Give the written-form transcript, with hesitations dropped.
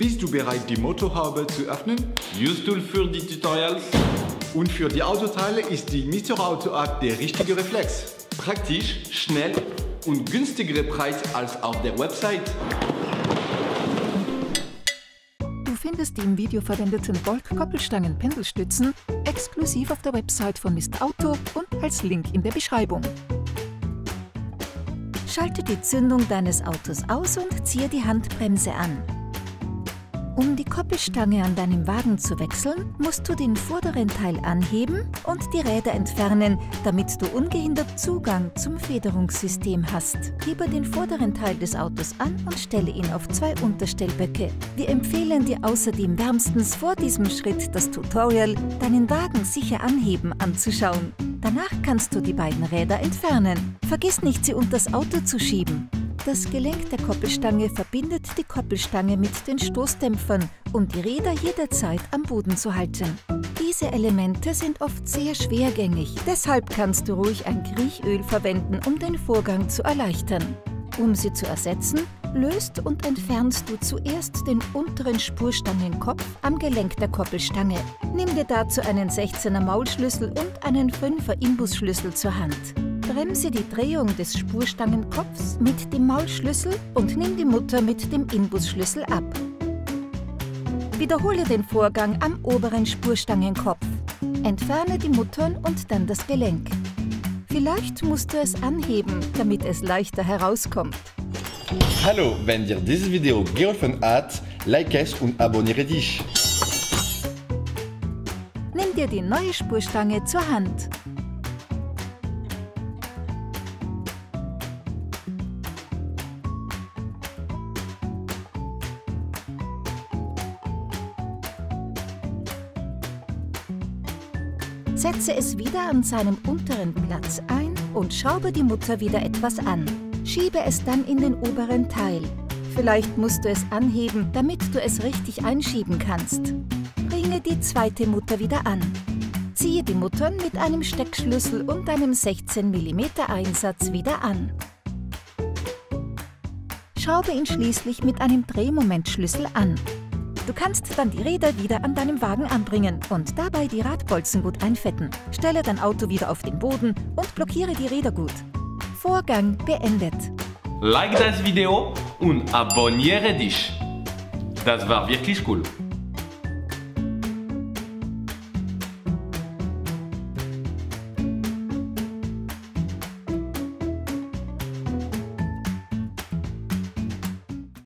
Bist du bereit, die Motorhaube zu öffnen? UseTool für die Tutorials. Und für die Autoteile ist die Mister Auto App der richtige Reflex. Praktisch, schnell und günstigere Preis als auf der Website. Du findest die im Video verwendeten Bolc-Koppelstangen Pendelstützen exklusiv auf der Website von Mister Auto und als Link in der Beschreibung. Schalte die Zündung deines Autos aus und ziehe die Handbremse an. Um die Koppelstange an deinem Wagen zu wechseln, musst du den vorderen Teil anheben und die Räder entfernen, damit du ungehindert Zugang zum Federungssystem hast. Hebe den vorderen Teil des Autos an und stelle ihn auf 2 Unterstellböcke. Wir empfehlen dir außerdem wärmstens vor diesem Schritt das Tutorial "Deinen Wagen sicher anheben" anzuschauen. Danach kannst du die beiden Räder entfernen. Vergiss nicht, sie unter das Auto zu schieben. Das Gelenk der Koppelstange verbindet die Koppelstange mit den Stoßdämpfern, um die Räder jederzeit am Boden zu halten. Diese Elemente sind oft sehr schwergängig, deshalb kannst du ruhig ein Kriechöl verwenden, um den Vorgang zu erleichtern. Um sie zu ersetzen, löst und entfernst du zuerst den unteren Spurstangenkopf am Gelenk der Koppelstange. Nimm dir dazu einen 16er Maulschlüssel und einen 5er Imbusschlüssel zur Hand. Bremse die Drehung des Spurstangenkopfs mit dem Maulschlüssel und nimm die Mutter mit dem Imbusschlüssel ab. Wiederhole den Vorgang am oberen Spurstangenkopf. Entferne die Muttern und dann das Gelenk. Vielleicht musst du es anheben, damit es leichter herauskommt. Hallo, wenn dir dieses Video geholfen hat, like es und abonniere dich. Nimm dir die neue Spurstange zur Hand. Setze es wieder an seinem unteren Platz ein und schraube die Mutter wieder etwas an. Schiebe es dann in den oberen Teil. Vielleicht musst du es anheben, damit du es richtig einschieben kannst. Bringe die zweite Mutter wieder an. Ziehe die Muttern mit einem Steckschlüssel und einem 16 mm Einsatz wieder an. Schraube ihn schließlich mit einem Drehmomentschlüssel an. Du kannst dann die Räder wieder an deinem Wagen anbringen und dabei die Radbolzen gut einfetten. Stelle dein Auto wieder auf den Boden und blockiere die Räder gut. Vorgang beendet. Like das Video und abonniere dich. Das war wirklich cool.